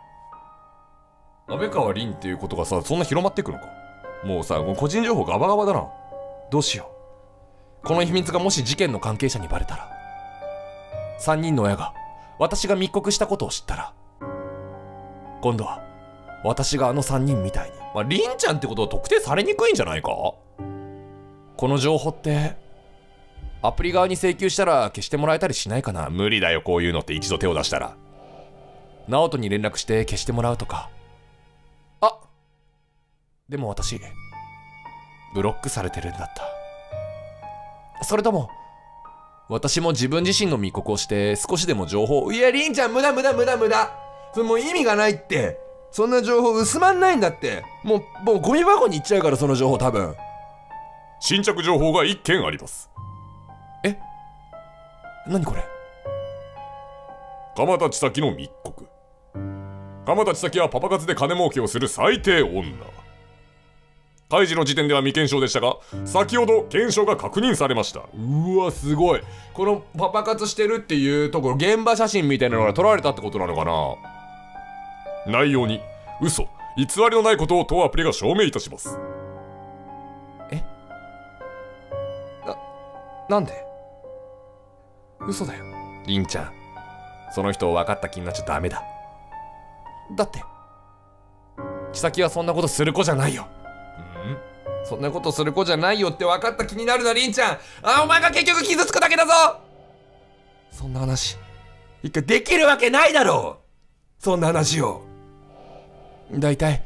安倍川凛っていうことがさ、そんな広まってくのか。もうさ、もう個人情報ガバガバだな。どうしよう。この秘密がもし事件の関係者にバレたら、さんにんの親が私が密告したことを知ったら、今度は私があのさんにんみたいに、まあ、凛ちゃんってことは特定されにくいんじゃないか。この情報ってアプリ側に請求したら消してもらえたりしないかな。無理だよ、こういうのって。一度手を出したら直人に連絡して消してもらうとか。あ、でも私ブロックされてるんだった。それとも私も自分自身の密告をして少しでも情報を…いや、凛ちゃん無駄無駄無駄無駄。それもう意味がないって。そんな情報薄まんないんだって。もうもうゴミ箱に行っちゃうから、その情報多分。新着情報がいっけんあります。え、何これ。鎌田千咲の密告。鎌田千咲はパパ活で金儲けをする最低女。開示の時点では未検証でしたが、先ほど検証が確認されました。うわ、すごい。このパパ活してるっていうところ、現場写真みたいなのが撮られたってことなのかな。内容に嘘偽りのないことを当アプリが証明いたします。え、な、なんで嘘だよ。凛ちゃん、その人を分かった気になっちゃダメだ。だって千咲はそんなことする子じゃないよ。ん?そんなことする子じゃないよって分かった気になるな、凛ちゃん。あ、お前が結局傷つくだけだぞ。そんな話一回できるわけないだろう、そんな話を。だいたい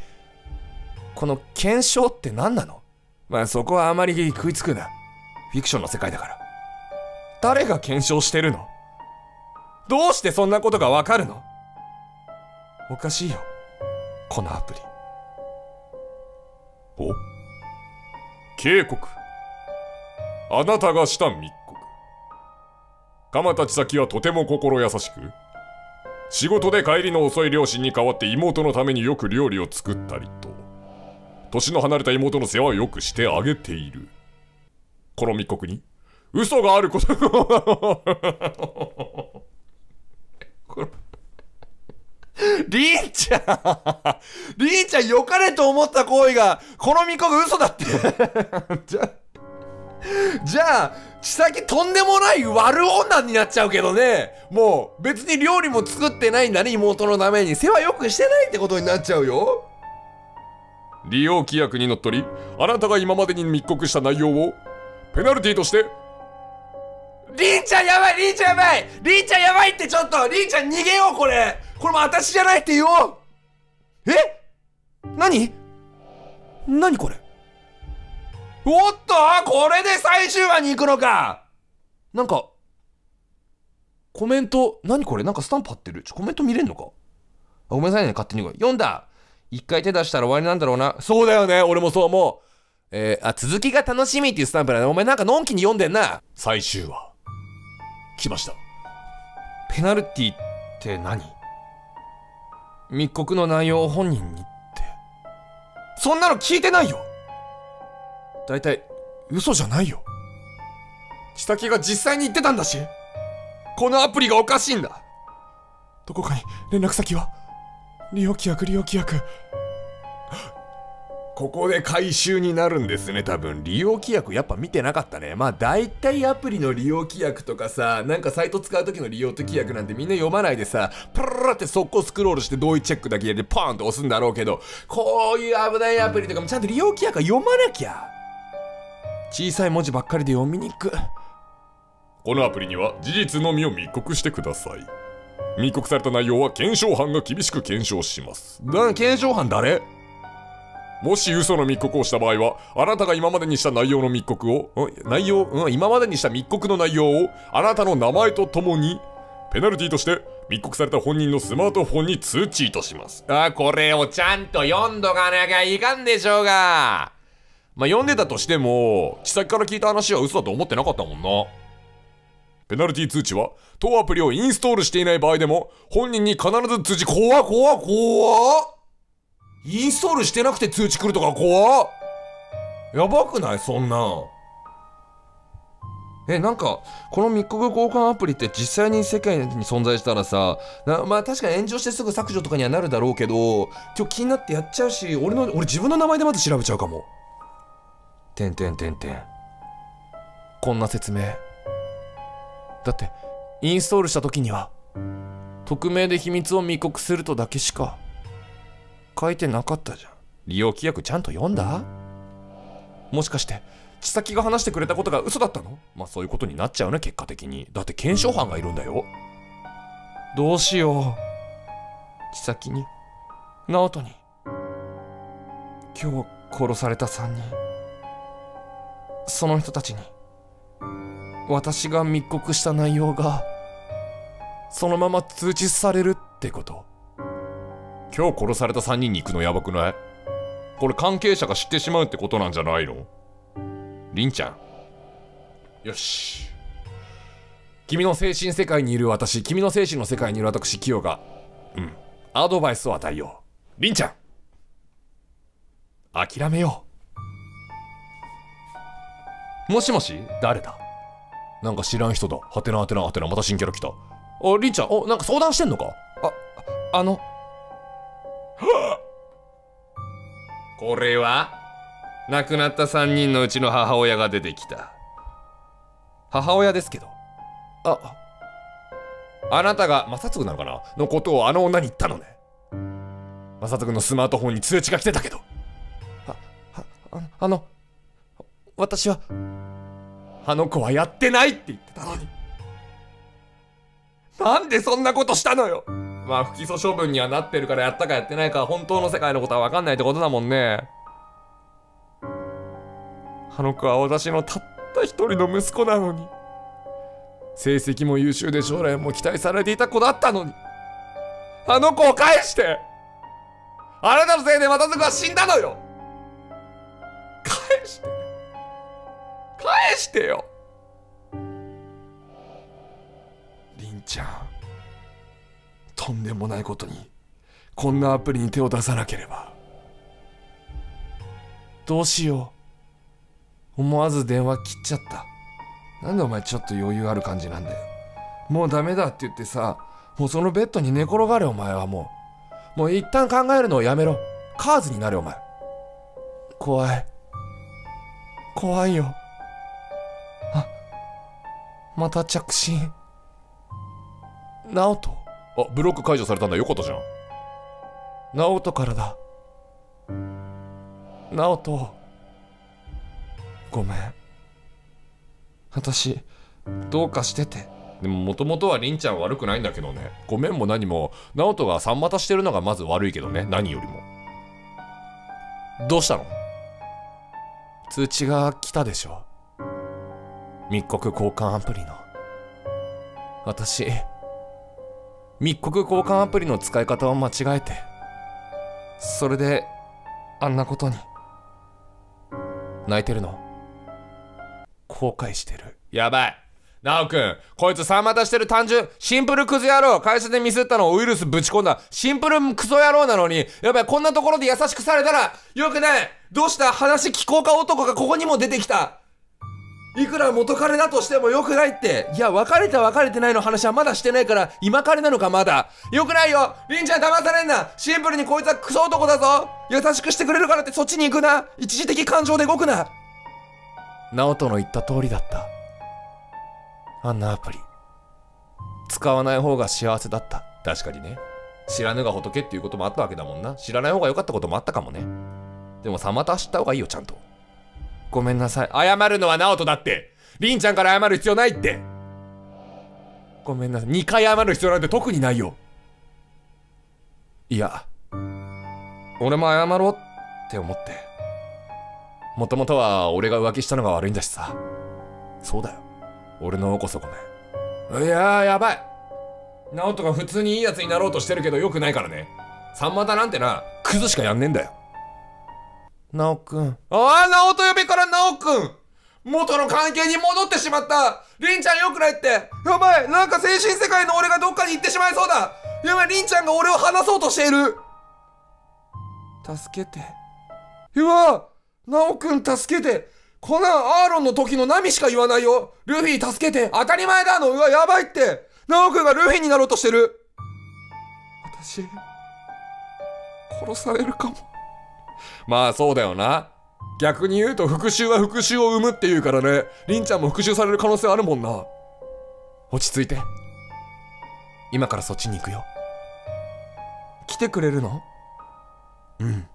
この検証って何なの。まあそこはあまり食いつくな、フィクションの世界だから。誰が検証してるの。どうしてそんなことが分かるの。おかしいよ、このアプリ。お、警告。あなたがした密告。鎌田千咲はとても心優しく、仕事で帰りの遅い両親に代わって妹のためによく料理を作ったりと、年の離れた妹の世話をよくしてあげている。この密告に嘘があることこれ凛ちゃん凛ちゃん良かれと思った行為が、この巫女が嘘だってじゃじゃあ千咲とんでもない悪女になっちゃうけどね。もう別に料理も作ってないんだね、妹のために。世話よくしてないってことになっちゃうよ。利用規約にのっとり、あなたが今までに密告した内容をペナルティとして凛ちゃんやばい、凛ちゃんやばい、凛ちゃんやばいって。ちょっと凛ちゃん逃げよう。これこれも私じゃないって言おう。え、何何これ。おっと、これで最終話に行くのか。なんかコメント、何これ、なんかスタンプ貼ってる。ちょ、コメント見れんのか。あ、ごめんなさいね、勝手に読んだ。一回手出したら終わりなんだろうな。そうだよね、俺もそう思う。えー、あ、続きが楽しみっていうスタンプだね。お前なんかのんきに読んでんな。最終話来ました。ペナルティって何。密告の内容を本人にって、そんなの聞いてないよ。だいたい嘘じゃないよ、千咲が実際に言ってたんだし。このアプリがおかしいんだ。どこかに連絡先は。利用規約、利用規約。ここで回収になるんですね、多分。利用規約やっぱ見てなかったね。まあ大体アプリの利用規約とかさ、なんかサイト使う時の利用規約なんてみんな読まないでさ、プルルルって速攻スクロールして同意チェックだけやってポーンと押すんだろうけど、こういう危ないアプリとかもちゃんと利用規約は読まなきゃ。小さい文字ばっかりで読みにく。このアプリには事実のみを密告してください。密告された内容は検証班が厳しく検証します。だ、検証班誰。もし嘘の密告をした場合は、あなたが今までにした内容の密告を、内容、うん、今までにした密告の内容を、あなたの名前とともに、ペナルティとして密告された本人のスマートフォンに通知いたします。あ、これをちゃんと読んどかなきゃいかんでしょうが。まあ、読んでたとしても、地先から聞いた話は嘘だと思ってなかったもんな。ペナルティ通知は、当アプリをインストールしていない場合でも、本人に必ず通知、怖怖怖。インストールしてなくて通知来るとか怖。やばくないそんなん。え、なんか、この密告交換アプリって実際に世界に存在したらさ、まあ確かに炎上してすぐ削除とかにはなるだろうけど、今日気になってやっちゃうし、俺の、俺自分の名前でまず調べちゃうかも。てんてんてんてん。こんな説明。だって、インストールした時には、匿名で秘密を密告するとだけしか、書いてなかったじゃん。利用規約ちゃんと読んだ？もしかして、千咲が話してくれたことが嘘だったの？まあそういうことになっちゃうね、結果的に。だって検証班がいるんだよ。どうしよう。千咲に直人に今日殺されたさんにん、その人たちに私が密告した内容がそのまま通知されるってこと。今日殺されたさんにんに行くのやばくない？これ関係者が知ってしまうってことなんじゃないの？りんちゃん、よし。君の精神世界にいる私、君の精神の世界にいる私、キヨが、うん、アドバイスを与えよう。りんちゃん、諦めよう。もしもし、誰だ？なんか知らん人だ。はてなはてなはてな、また新キャラ来た。あ、りんちゃん、お、なんか相談してんのか？あ、あの、はぁ！これは？亡くなったさんにんのうちの母親が出てきた。母親ですけど。あ、あなたが、まさつぐなのかなのことをあの女に言ったのね。まさつぐのスマートフォンに通知が来てたけど。あ、あ、あの、私は、あの子はやってないって言ってたのに。なんでそんなことしたのよ。まあ、不起訴処分にはなってるからやったかやってないか、本当の世界のことはわかんないってことだもんね。あの子は私のたった一人の息子なのに、成績も優秀で将来も期待されていた子だったのに、あの子を返して、あなたのせいでまたすぐは死んだのよ。返して返してよ、りんちゃん。とんでもないことにこんなアプリに手を出さなければ。どうしよう、思わず電話切っちゃった。なんでお前ちょっと余裕ある感じなんだよ。もうダメだって言ってさ、もうそのベッドに寝転がれお前はもう。もう一旦考えるのをやめろ。カーズになれお前。怖い。怖いよ。あ、また着信。直人。あ、ブロック解除されたんだ。よかったじゃん。直人からだ。直人。ごめん。私、どうかしてて。でも、もともとはりんちゃん悪くないんだけどね。ごめんも何も、直人が三股してるのがまず悪いけどね。何よりも。どうしたの？通知が来たでしょ。密告交換アプリの。私、密告交換アプリの使い方を間違えて。それで、あんなことに。泣いてるの？後悔してる。やばい。なおくん、こいつ三股してる単純、シンプルクズ野郎。会社でミスったのをウイルスぶち込んだ、シンプルクソ野郎なのに、やばい、こんなところで優しくされたら、よくない。どうした？話聞こうか男がここにも出てきた。いくら元彼だとしてもよくないって。いや、別れた別れてないの話はまだしてないから、今彼なのかまだ。よくないよ。りんちゃん騙されんな。シンプルにこいつはクソ男だぞ。優しくしてくれるからってそっちに行くな。一時的感情で動くな。直人の言った通りだった。あんなアプリ。使わない方が幸せだった。確かにね。知らぬが仏っていうこともあったわけだもんな。知らない方が良かったこともあったかもね。でもさ、また知った方がいいよ、ちゃんと。ごめんなさい。謝るのは直人だって。りんちゃんから謝る必要ないって。ごめんなさい。にかい謝る必要なんて特にないよ。いや、俺も謝ろうって思って。もともとは俺が浮気したのが悪いんだしさ。そうだよ。俺の方こそごめん。いやー、やばい。直人が普通にいいやつになろうとしてるけどよくないからね。三股なんてな、クズしかやんねえんだよ。直くん。ああ、直人呼びから直くん、元の関係に戻ってしまった。凛ちゃんよくないって。やばい、なんか精神世界の俺がどっかに行ってしまいそうだ。やばい、凛ちゃんが俺を離そうとしている。助けて。うわ、直くん助けて。こんなんアーロンの時のナミしか言わないよ。ルフィ助けて。当たり前だの。うわ、やばいって。直くんがルフィになろうとしてる。私殺されるかも。まあそうだよな。逆に言うと復讐は復讐を生むって言うからね。凛ちゃんも復讐される可能性あるもんな。落ち着いて。今からそっちに行くよ。来てくれるの？うん。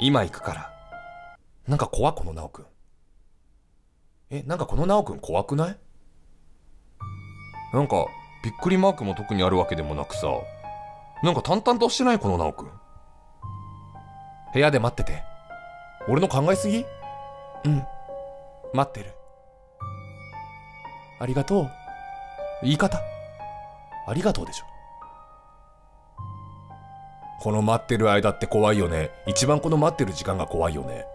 今行くから。なんか怖っ、この直くん。え、なんかこの直くん怖くない？なんかびっくりマークも特にあるわけでもなくさ。なんか淡々としてない、この直くん。部屋で待ってて。俺の考えすぎ？うん。待ってる。ありがとう。言い方。ありがとうでしょ。この待ってる間って怖いよね。一番この待ってる時間が怖いよね。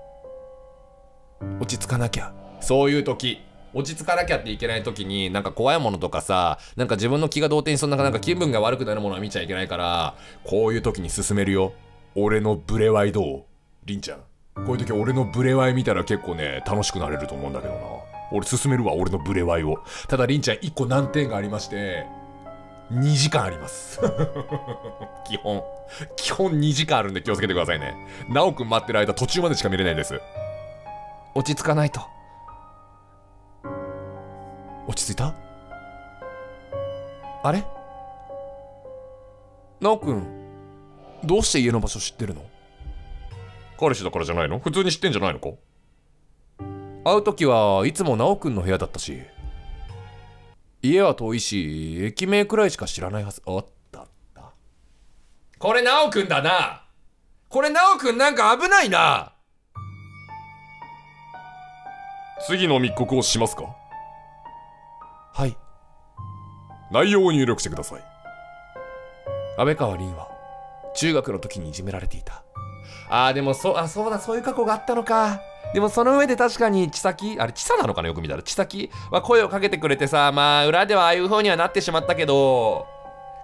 落ち着かなきゃ。そういう時。落ち着かなきゃっていけない時に、なんか怖いものとかさ、なんか自分の気が動転しそう、なんかなんか気分が悪くなるものは見ちゃいけないから、こういう時に進めるよ。俺のブレワイどう？りんちゃん。こういう時俺のブレワイ見たら結構ね、楽しくなれると思うんだけどな。俺進めるわ、俺のブレワイを。ただりんちゃん一個難点がありまして、にじかんあります。基本。基本にじかんあるんで気をつけてくださいね。なおくん待ってる間途中までしか見れないです。落ち着かないと。落ち着いた？あれ？なおくん、どうして家の場所知ってるの？彼氏だからじゃないの？普通に知ってんじゃないのか？会う時はいつも直くんの部屋だったし、家は遠いし駅名くらいしか知らないはず。あったあった。これ直くんだな。これ直くん、なんか危ないな。次の密告をしますか？はい。内容を入力してください。安川凛は中学の時にいじめられていた。ああ、でもそ、あ、そうだ、そういう過去があったのか。でもその上で確かに、千咲、あれ、千咲なのかな、よく見たら。千咲は声をかけてくれてさ、まあ、裏ではああいう風にはなってしまったけど、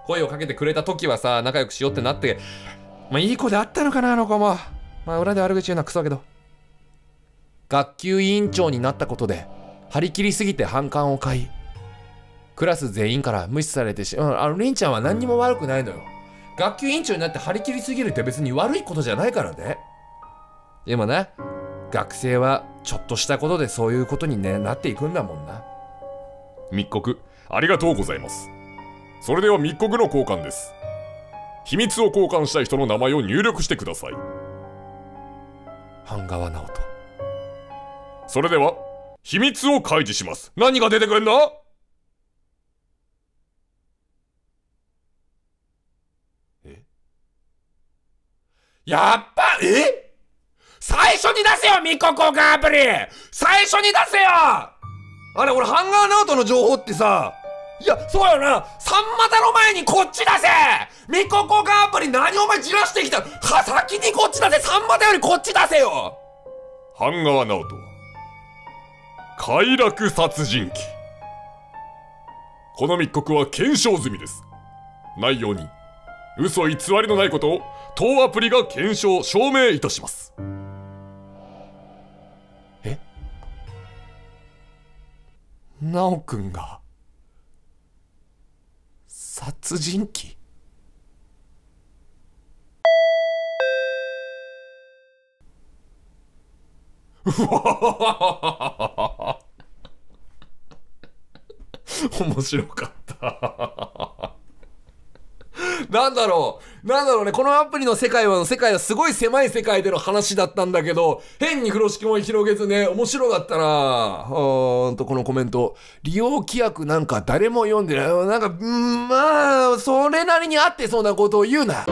声をかけてくれた時はさ、仲良くしようってなって、まあ、いい子であったのかな、あの子も。まあ、裏で悪口言うのはクソだけど。学級委員長になったことで、張り切りすぎて反感を買い、クラス全員から無視されてし、うん、あの、りんちゃんは何にも悪くないのよ。学級委員長になって張り切りすぎるって別に悪いことじゃないからね。でもね、学生はちょっとしたことでそういうことに、ね、なっていくんだもんな。密告ありがとうございます。それでは密告の交換です。秘密を交換したい人の名前を入力してください。半川直人。それでは秘密を開示します。何が出てくるんだ？やっぱ、え？最初に出せよ、ミコ交換アプリ！最初に出せよ！あれ、俺、ハンガーナウトの情報ってさ、いや、そうよな、三股の前にこっち出せ！ミコ交換アプリ何お前じらしてきた？は、先にこっち出せ！三股よりこっち出せよ！ハンガーナウトは、快楽殺人鬼。この密告は検証済みです。内容に、嘘偽りのないことを、当アプリが検証・証明いたします。え？ナオくんが殺人鬼？うわ面白かった。なんだろう、なんだろうね、このアプリの世界は、世界はすごい狭い世界での話だったんだけど、変に風呂敷も広げずね、面白かったなぁ。ほーんと、このコメント。利用規約なんか誰も読んでない。なんか、んー、まあ、それなりにあってそうなことを言うな。